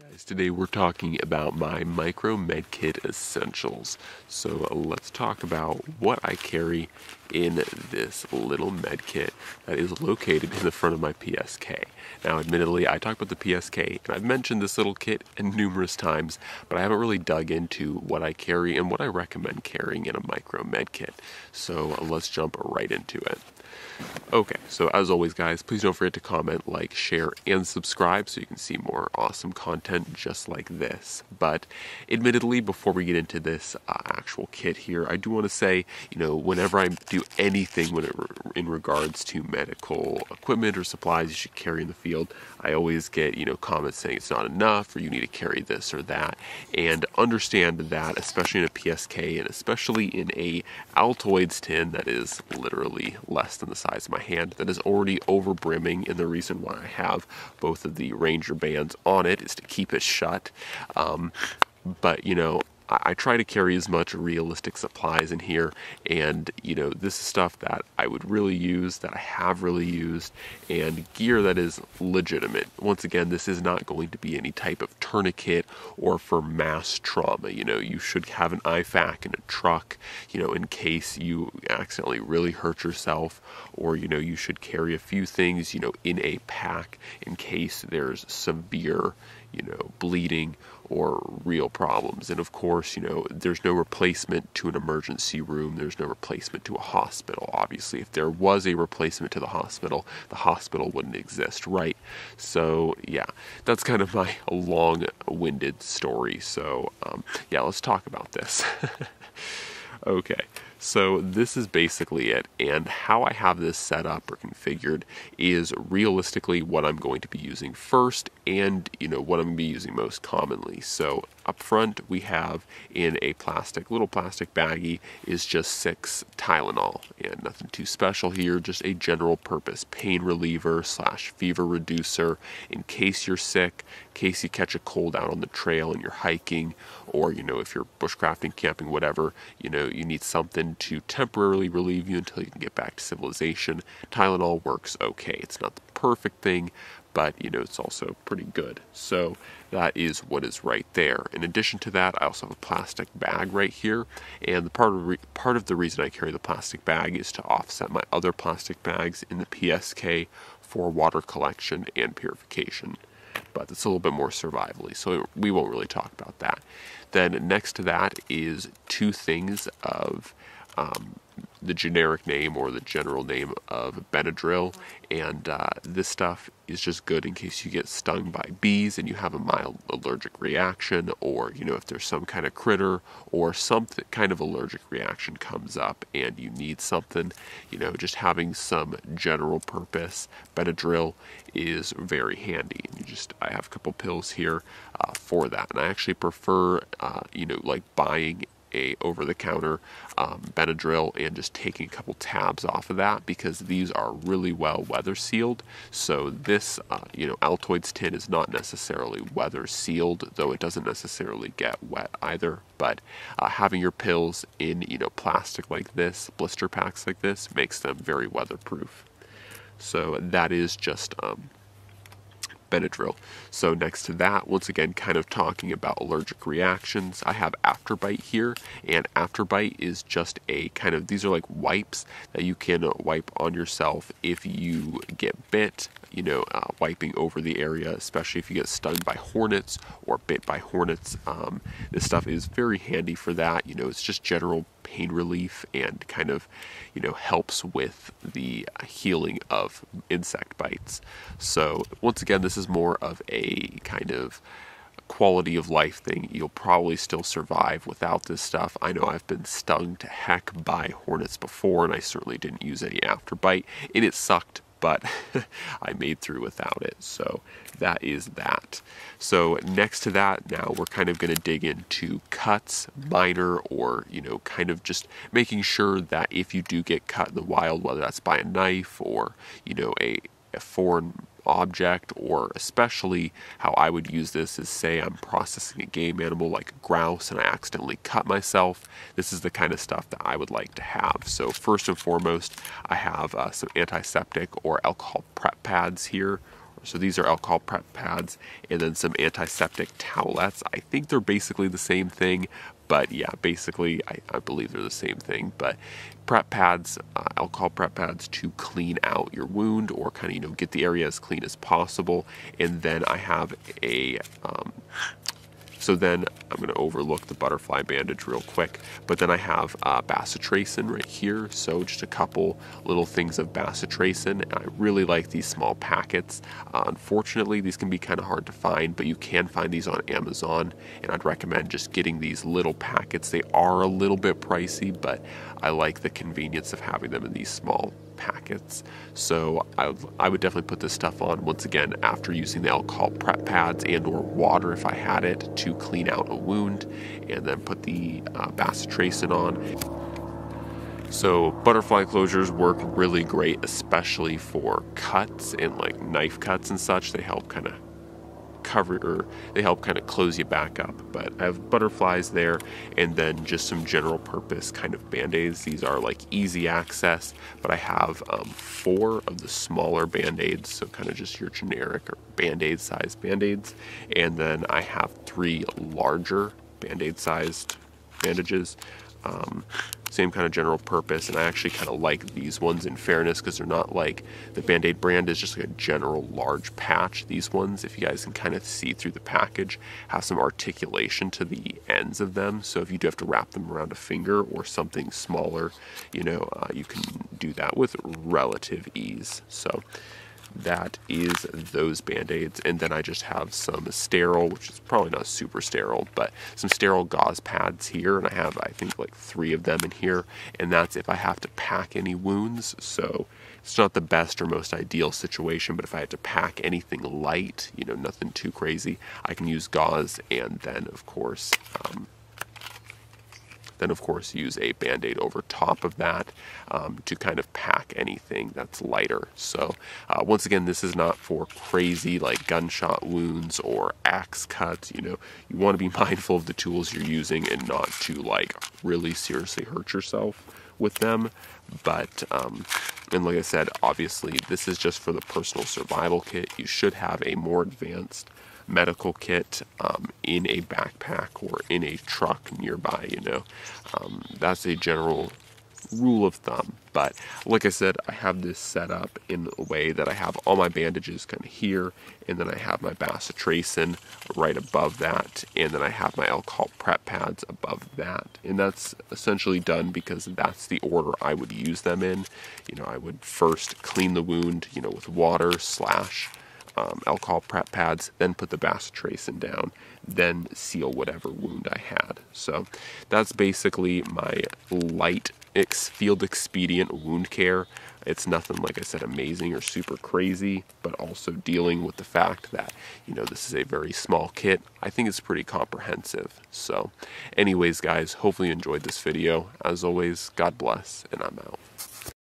Guys, today we're talking about my micro med kit essentials. So let's talk about what I carry in this little med kit that is located in the front of my PSK. Now admittedly, I talked about the PSK and I've mentioned this little kit numerous times, but I haven't really dug into what I carry and what I recommend carrying in a micro med kit. So let's jump right into it. Okay, so as always guys, please don't forget to comment, like, share, and subscribe so you can see more awesome content just like this. But admittedly, before we get into this actual kit here, I do want to say, you know, whenever I do anything in regards to medical equipment or supplies you should carry in the field, I always get, you know, comments saying it's not enough or you need to carry this or that. And understand that, especially in a PSK and especially in a Altoids tin that is literally less than the size of my hand, that is already over brimming, and the reason why I have both of the Ranger bands on it is to keep it shut. But you know, I try to carry as much realistic supplies in here, and you know, this is stuff that I would really use, that I have really used, and gear that is legitimate. Once again, this is not going to be any type of tourniquet or for mass trauma. You know, you should have an IFAK in a truck, you know, in case you accidentally really hurt yourself, or you know, you should carry a few things, you know, in a pack in case there's severe, you know, bleeding or real problems. And of course, you know, there's no replacement to an emergency room. There's no replacement to a hospital. Obviously, if there was a replacement to the hospital wouldn't exist, right? So yeah, that's kind of my long-winded story. So yeah, let's talk about this. Okay, so this is basically it, and how I have this set up or configured is realistically what I'm going to be using first and, you know, what I'm going to be using most commonly. So up front, we have in a little plastic baggie is just 6 Tylenol, and nothing too special here, just a general purpose pain reliever / fever reducer in case you're sick, in case you catch a cold out on the trail and you're hiking, or, you know, if you're bushcrafting, camping, whatever, you know, you need something to temporarily relieve you until you can get back to civilization. Tylenol works okay. It's not the perfect thing, but you know, it's also pretty good. So that is what is right there. In addition to that, I also have a plastic bag right here, and the part of the reason I carry the plastic bag is to offset my other plastic bags in the PSK for water collection and purification. But it's a little bit more survivally, so we won't really talk about that. Then next to that is 2 things of the generic name or the general name of Benadryl, and this stuff is just good in case you get stung by bees and you have a mild allergic reaction, or you know, if there's some kind of critter or some kind of allergic reaction comes up and you need something, you know, just having some general purpose Benadryl is very handy. You just, I have a couple pills here for that, and I actually prefer you know, like buying a over-the-counter Benadryl and just taking a couple tabs off of that, because these are really well weather sealed. So this you know, Altoids tin is not necessarily weather sealed, though it doesn't necessarily get wet either. But having your pills in, you know, plastic like this, blister packs like this, makes them very weatherproof. So that is just Benadryl. So next to that, once again, kind of talking about allergic reactions, I have After Bite here, and After Bite is just a kind of, these are like wipes that you can wipe on yourself if you get bit, you know, wiping over the area, especially if you get stung by hornets or bit by hornets. This stuff is very handy for that. You know, it's just general pain relief and kind of, you know, helps with the healing of insect bites. So once again, this is more of a kind of quality of life thing. You'll probably still survive without this stuff. I know I've been stung to heck by hornets before, and I certainly didn't use any After Bite, and it sucked, but I made through without it. So that is that. So next to that, now we're kind of going to dig into cuts, minor or, you know, kind of just making sure that if you do get cut in the wild, whether that's by a knife or, you know, a foreign object, or especially how I would use this is, say I'm processing a game animal like a grouse and I accidentally cut myself. This is the kind of stuff that I would like to have. So first and foremost, I have some antiseptic or alcohol prep pads here, So these are alcohol prep pads, and then some antiseptic towelettes. I think they're basically the same thing, but yeah, basically I believe they're the same thing. But prep pads, alcohol prep pads to clean out your wound or kind of, you know, get the area as clean as possible. And then I have a... So then I'm going to overlook the butterfly bandage real quick, but then I have bacitracin right here. So just a couple little things of bacitracin. And I really like these small packets. Unfortunately, these can be kind of hard to find, but you can find these on Amazon, and I'd recommend just getting these little packets. They are a little bit pricey, but I like the convenience of having them in these small packets. So I would definitely put this stuff on, once again, after using the alcohol prep pads and or water if I had it to clean out a wound, and then put the bacitracin on. So butterfly closures work really great, especially for cuts and like knife cuts and such. They help kind of cover, or they help kind of close you back up. But I have butterflies there, and then just some general purpose kind of band-aids. These are like easy access, but I have 4 of the smaller band-aids, so kind of just your generic or band-aid size band-aids, and then I have 3 larger band-aid sized bandages. Same kind of general purpose, and I actually kind of like these ones in fairness, because they're not like the Band-Aid brand is just like a general large patch. These ones, if you guys can kind of see through the package, have some articulation to the ends of them, so if you do have to wrap them around a finger or something smaller, you know, you can do that with relative ease. So that is those band-aids, and then I just have some sterile, which is probably not super sterile, but some sterile gauze pads here, and I have, I think, like 3 of them in here, and that's if I have to pack any wounds. So it's not the best or most ideal situation, but if I had to pack anything light, you know, nothing too crazy, I can use gauze, and then of course use a Band-Aid over top of that to kind of pack anything that's lighter. So once again, this is not for crazy like gunshot wounds or axe cuts. You know, you want to be mindful of the tools you're using and not to like really seriously hurt yourself with them. But and like I said, obviously this is just for the personal survival kit. You should have a more advanced medical kit in a backpack or in a truck nearby, you know. That's a general rule of thumb. But like I said, I have this set up in a way that I have all my bandages kind of here, and then I have my bacitracin right above that, and then I have my alcohol prep pads above that. And that's essentially done because that's the order I would use them in. You know, I would first clean the wound, you know, with water / alcohol prep pads, then put the bacitracin down, then seal whatever wound I had. So that's basically my light field expedient wound care. It's nothing, like I said, amazing or super crazy, but also dealing with the fact that, you know, this is a very small kit. I think it's pretty comprehensive. So anyways, guys, hopefully you enjoyed this video. As always, God bless, and I'm out.